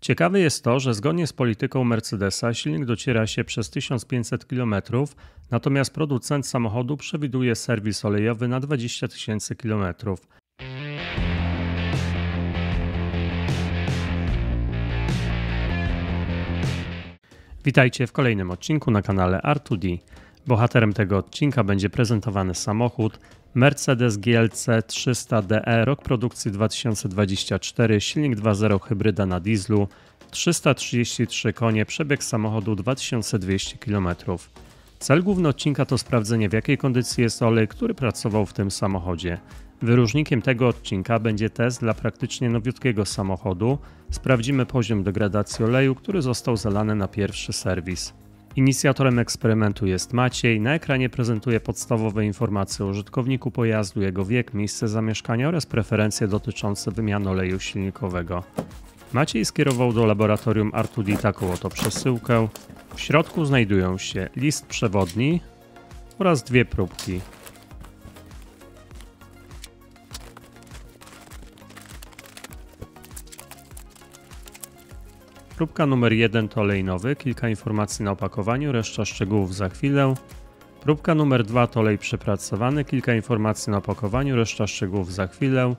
Ciekawe jest to, że zgodnie z polityką Mercedesa silnik dociera się przez 1500 km, natomiast producent samochodu przewiduje serwis olejowy na 20 tysięcy km. Witajcie w kolejnym odcinku na kanale R2D. Bohaterem tego odcinka będzie prezentowany samochód Mercedes GLC 300 DE, rok produkcji 2024, silnik 2.0 hybryda na dieslu, 333 konie, przebieg samochodu 2200 km. Cel główny odcinka to sprawdzenie, w jakiej kondycji jest olej, który pracował w tym samochodzie. Wyróżnikiem tego odcinka będzie test dla praktycznie nowiutkiego samochodu. Sprawdzimy poziom degradacji oleju, który został zalany na pierwszy serwis. Inicjatorem eksperymentu jest Maciej. Na ekranie prezentuje podstawowe informacje o użytkowniku pojazdu, jego wiek, miejsce zamieszkania oraz preferencje dotyczące wymiany oleju silnikowego. Maciej skierował do laboratorium R2D taką oto przesyłkę. W środku znajdują się list przewodni oraz dwie próbki. Próbka numer 1 to olej nowy, kilka informacji na opakowaniu, reszta szczegółów za chwilę. Próbka numer 2 to olej przepracowany, kilka informacji na opakowaniu, reszta szczegółów za chwilę.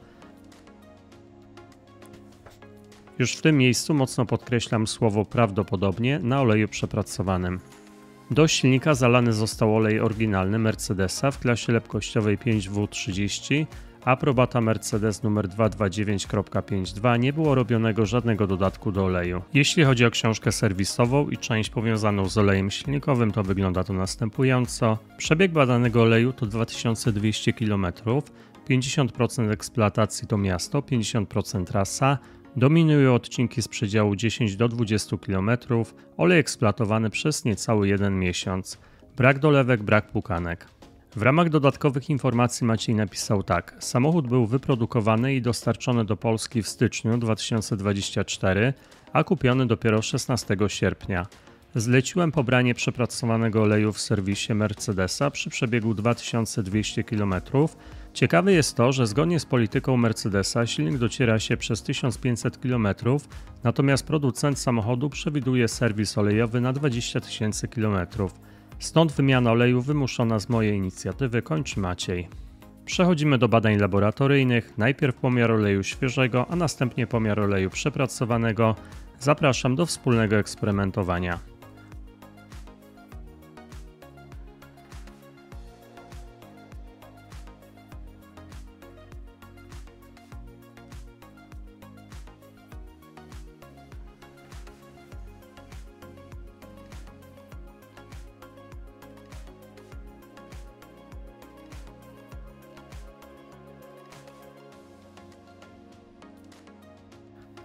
Już w tym miejscu mocno podkreślam słowo prawdopodobnie na oleju przepracowanym. Do silnika zalany został olej oryginalny Mercedesa w klasie lepkościowej 5W30, aprobata Mercedes nr 229.52, nie było robionego żadnego dodatku do oleju. Jeśli chodzi o książkę serwisową i część powiązaną z olejem silnikowym, to wygląda to następująco. Przebieg badanego oleju to 2200 km, 50% eksploatacji to miasto, 50% trasa, dominują odcinki z przedziału 10 do 20 km, olej eksploatowany przez niecały 1 miesiąc. Brak dolewek, brak pukanek. W ramach dodatkowych informacji Maciej napisał tak. Samochód był wyprodukowany i dostarczony do Polski w styczniu 2024, a kupiony dopiero 16 sierpnia. Zleciłem pobranie przepracowanego oleju w serwisie Mercedesa przy przebiegu 2200 km. Ciekawe jest to, że zgodnie z polityką Mercedesa silnik dociera się przez 1500 km, natomiast producent samochodu przewiduje serwis olejowy na 20 tysięcy km. Stąd wymiana oleju wymuszona z mojej inicjatywy, kończy Maciej. Przechodzimy do badań laboratoryjnych, najpierw pomiar oleju świeżego, a następnie pomiar oleju przepracowanego. Zapraszam do wspólnego eksperymentowania.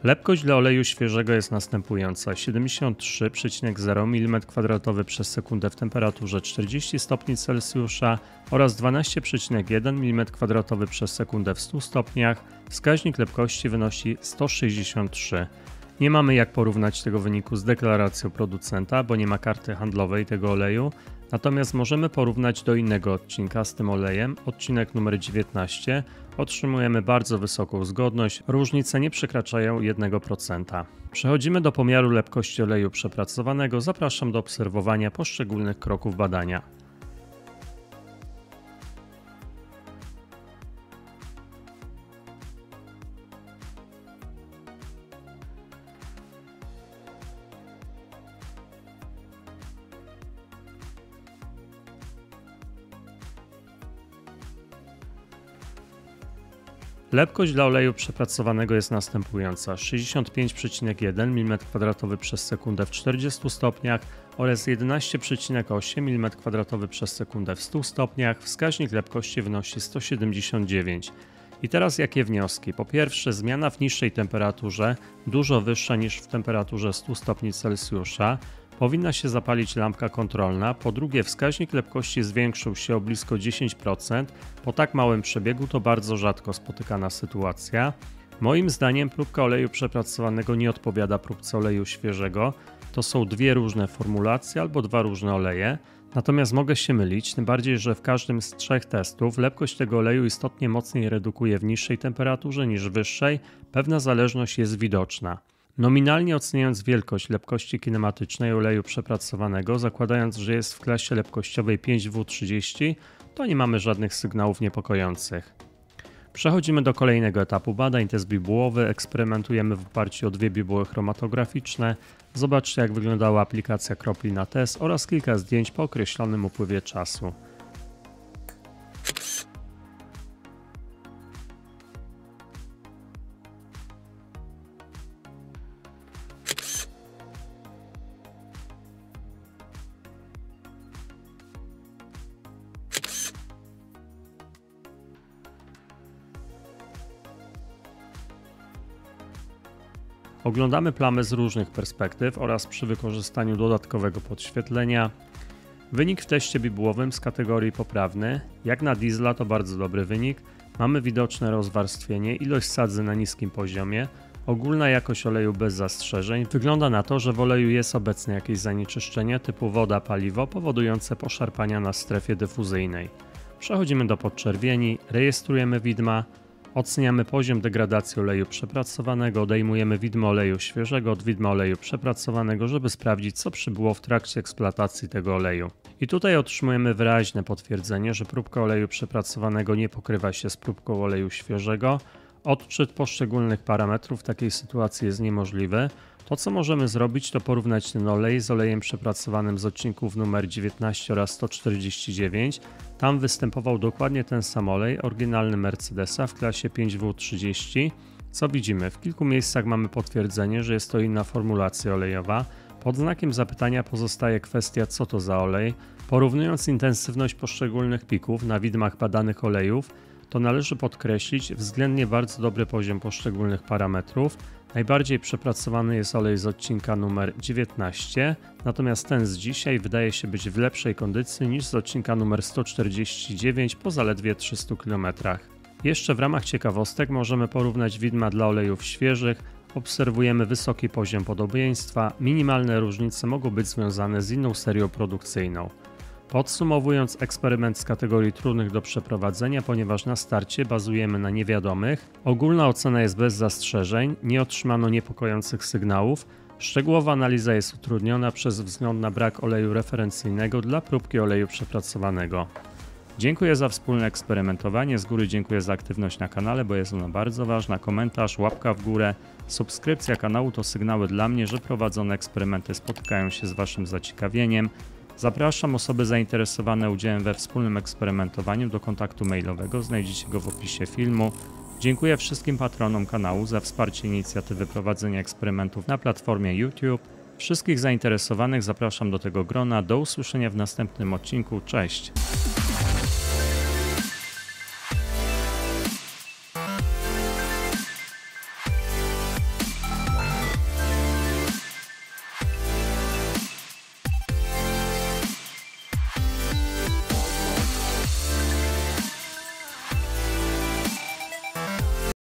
Lepkość dla oleju świeżego jest następująca: 73,0 mm2 przez sekundę w temperaturze 40 stopni Celsjusza oraz 12,1 mm2 przez sekundę w 100 stopniach. Wskaźnik lepkości wynosi 163. Nie mamy jak porównać tego wyniku z deklaracją producenta, bo nie ma karty handlowej tego oleju, natomiast możemy porównać do innego odcinka z tym olejem, odcinek numer 19, otrzymujemy bardzo wysoką zgodność, różnice nie przekraczają 1%. Przechodzimy do pomiaru lepkości oleju przepracowanego, zapraszam do obserwowania poszczególnych kroków badania. Lepkość dla oleju przepracowanego jest następująca: 65,1 mm2 przez sekundę w 40 stopniach oraz 11,8 mm2 przez sekundę w 100 stopniach. Wskaźnik lepkości wynosi 179. I teraz jakie wnioski? Po pierwsze, zmiana w niższej temperaturze, dużo wyższa niż w temperaturze 100 stopni Celsjusza. Powinna się zapalić lampka kontrolna. Po drugie, wskaźnik lepkości zwiększył się o blisko 10%. Po tak małym przebiegu to bardzo rzadko spotykana sytuacja. Moim zdaniem próbka oleju przepracowanego nie odpowiada próbce oleju świeżego. To są dwie różne formulacje albo dwa różne oleje. Natomiast mogę się mylić, tym bardziej, że w każdym z trzech testów lepkość tego oleju istotnie mocniej redukuje w niższej temperaturze niż wyższej. Pewna zależność jest widoczna. Nominalnie oceniając wielkość lepkości kinematycznej oleju przepracowanego, zakładając, że jest w klasie lepkościowej 5W30, to nie mamy żadnych sygnałów niepokojących. Przechodzimy do kolejnego etapu badań, test bibułowy, eksperymentujemy w oparciu o dwie bibuły chromatograficzne. Zobaczcie, jak wyglądała aplikacja kropli na test oraz kilka zdjęć po określonym upływie czasu. Oglądamy plamy z różnych perspektyw oraz przy wykorzystaniu dodatkowego podświetlenia. Wynik w teście bibułowym z kategorii poprawny. Jak na diesla to bardzo dobry wynik. Mamy widoczne rozwarstwienie, ilość sadzy na niskim poziomie. Ogólna jakość oleju bez zastrzeżeń. Wygląda na to, że w oleju jest obecne jakieś zanieczyszczenie typu woda, paliwo powodujące poszarpania na strefie dyfuzyjnej. Przechodzimy do podczerwieni, rejestrujemy widma. Oceniamy poziom degradacji oleju przepracowanego, odejmujemy widmo oleju świeżego od widma oleju przepracowanego, żeby sprawdzić, co przybyło w trakcie eksploatacji tego oleju. I tutaj otrzymujemy wyraźne potwierdzenie, że próbka oleju przepracowanego nie pokrywa się z próbką oleju świeżego. Odczyt poszczególnych parametrów w takiej sytuacji jest niemożliwy. To, co możemy zrobić, to porównać ten olej z olejem przepracowanym z odcinków numer 19 oraz 149. Tam występował dokładnie ten sam olej, oryginalny Mercedesa w klasie 5W30. Co widzimy? W kilku miejscach mamy potwierdzenie, że jest to inna formulacja olejowa. Pod znakiem zapytania pozostaje kwestia, co to za olej. Porównując intensywność poszczególnych pików na widmach badanych olejów, to należy podkreślić względnie bardzo dobry poziom poszczególnych parametrów. Najbardziej przepracowany jest olej z odcinka numer 19, natomiast ten z dzisiaj wydaje się być w lepszej kondycji niż z odcinka numer 149 po zaledwie 300 km. Jeszcze w ramach ciekawostek możemy porównać widma dla olejów świeżych, obserwujemy wysoki poziom podobieństwa, minimalne różnice mogą być związane z inną serią produkcyjną. Podsumowując, eksperyment z kategorii trudnych do przeprowadzenia, ponieważ na starcie bazujemy na niewiadomych. Ogólna ocena jest bez zastrzeżeń, nie otrzymano niepokojących sygnałów. Szczegółowa analiza jest utrudniona przez wzgląd na brak oleju referencyjnego dla próbki oleju przepracowanego. Dziękuję za wspólne eksperymentowanie, z góry dziękuję za aktywność na kanale, bo jest ona bardzo ważna. Komentarz, łapka w górę, subskrypcja kanału to sygnały dla mnie, że prowadzone eksperymenty spotkają się z Waszym zaciekawieniem. Zapraszam osoby zainteresowane udziałem we wspólnym eksperymentowaniu do kontaktu mailowego, znajdziecie go w opisie filmu. Dziękuję wszystkim patronom kanału za wsparcie inicjatywy prowadzenia eksperymentów na platformie YouTube. Wszystkich zainteresowanych zapraszam do tego grona. Do usłyszenia w następnym odcinku. Cześć!